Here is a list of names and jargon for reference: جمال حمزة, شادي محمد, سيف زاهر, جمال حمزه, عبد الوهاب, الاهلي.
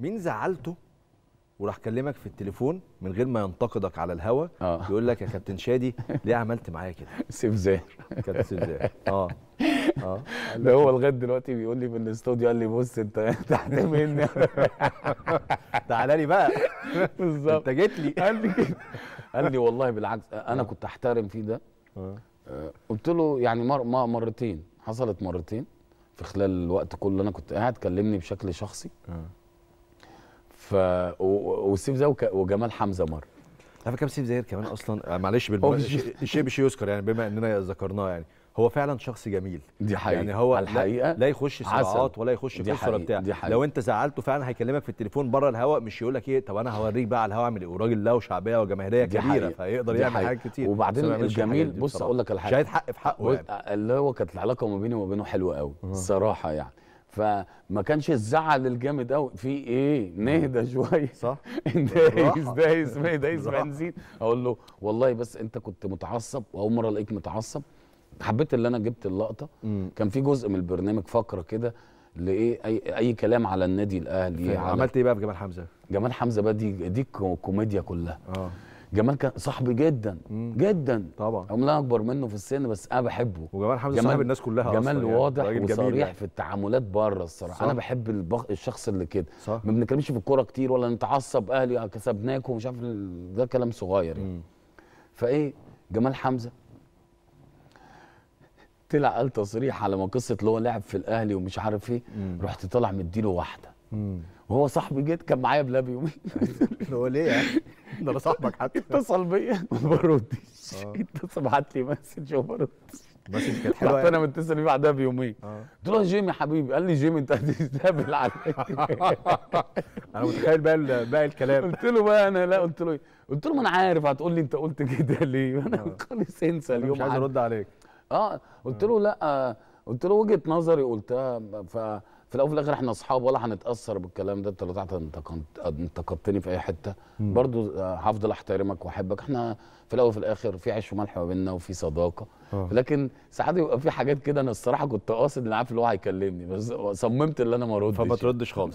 مين زعلته وراح كلمك في التليفون من غير ما ينتقدك على الهوا يقول لك يا كابتن شادي ليه عملت معايا كده؟ سيف زاهر. كابتن سيف زاهر ده هو لغايه دلوقتي بيقول لي في الاستوديو، قال لي بص انت هتعملني تعالى لي بقى بالظبط، انت جيت لي. قال لي كده، قال لي والله بالعكس انا كنت احترم فيه ده. قلت له يعني مرتين، حصلت مرتين في خلال الوقت كله انا كنت قاعد، كلمني بشكل شخصي. وسيف زاهر وجمال حمزة مره. عارف كام سيف زاهر كمان اصلا، معلش الشيء بشي يذكر يعني، بما اننا ذكرناه يعني هو فعلا شخص جميل، دي حقيقة يعني، هو الحقيقة لا يخش صراعات ولا يخش قصص ولا بتاع. لو انت زعلته فعلا هيكلمك في التليفون بره الهواء، مش يقول لك ايه طب انا هوريك بقى على الهواء اعمل ايه، وراجل له شعبيه وجماهيريه كبيره، فهيقدر يعمل حاجات كتير. وبعدين الجميل بص اقول لك الحاجه، مش هيد حق في حقه اللي هو كانت العلاقه ما بيني وما بينه حلوه قوي الصراحه يعني، فما كانش الزعل الجامد قوي في ايه، نهدى شويه صح. دايس بنزين، اقول له والله بس انت كنت متعصب واول مره الاقيك متعصب. حبيت اللي انا جبت اللقطه، كان في جزء من البرنامج فقره كده لايه اي كلام على النادي الاهلي. عملت ايه بقى في جمال حمزه؟ جمال حمزه بقى دي الكوميديا كلها. جمال كان صاحبي جدا جدا طبعا، هم لا اكبر منه في السن بس انا بحبه. وجمال حمزه صاحب الناس كلها، جمال واضح يعني وصريح في التعاملات بره الصراحه. انا بحب الشخص اللي كده، ما بنتكلمش في الكوره كتير ولا نتعصب اهلي كسبناكم ومش عارف، ده كلام صغير يعني. فايه جمال حمزه طلع قال تصريح على ما قصه اللي هو لعب في الاهلي ومش عارف ايه، رحت طالع مديله واحده. وهو صاحبي جد كان معايا بلاب يومين. هو ليه يعني؟ ده انا صاحبك حتى. اتصل بيا وما بردش، اتصل بعت لي مسج وما بردش. مسج كانت حلوه. رحت انا متصل بيه بعدها بيومين. قلت له يا جيمي حبيبي، قال لي جيمي انت هتتقابل على انا متخيل بقى باقي الكلام. قلت له بقى انا لا، قلت له ايه؟ قلت له ما انا عارف هتقول لي انت قلت كده ليه؟ انا خالص انسى اليوم، مش عايز ارد عليك. قلت له لا، قلت له وجهه نظري قلتها، ففي الاول وفي الاخر احنا اصحاب ولا هنتاثر بالكلام ده. انت لو انتقدتني في اي حته برضو هفضل احترمك واحبك، احنا في الاول وفي الاخر في عيش وملح ما بيننا وفي صداقه. لكن ساعات يبقى في حاجات كده انا الصراحه كنت قاصد، انا عارف اللي هو هيكلمني بس صممت اللي انا ما اردش، فما تردش خالص.